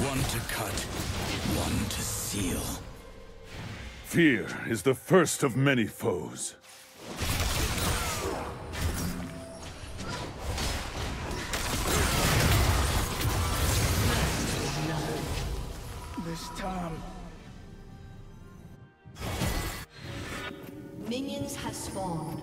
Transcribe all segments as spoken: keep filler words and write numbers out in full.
One to cut, one to seal. Fear is the first of many foes. This time. Minions have spawned.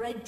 Red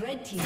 Red team.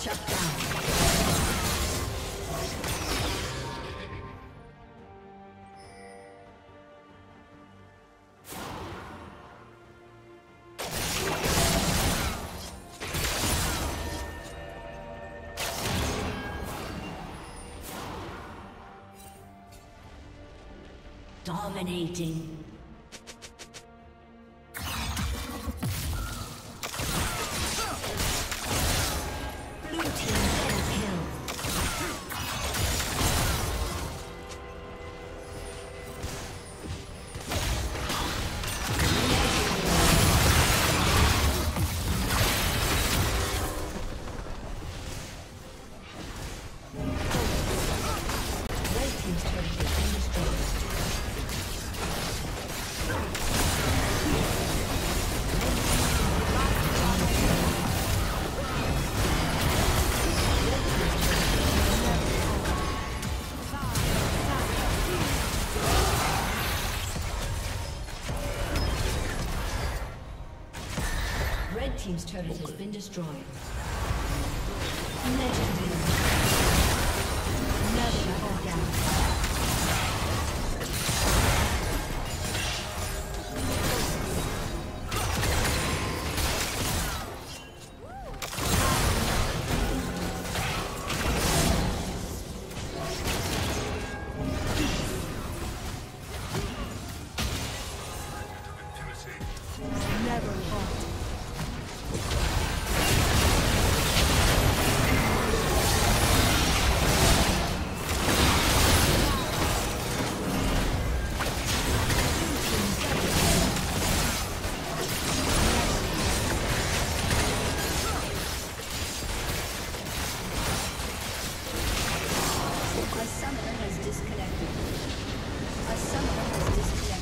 Shut down. Dominating. Team's turret okay. has been destroyed. Legendary. Another organ. A summoner has disconnected. A summoner has disconnected.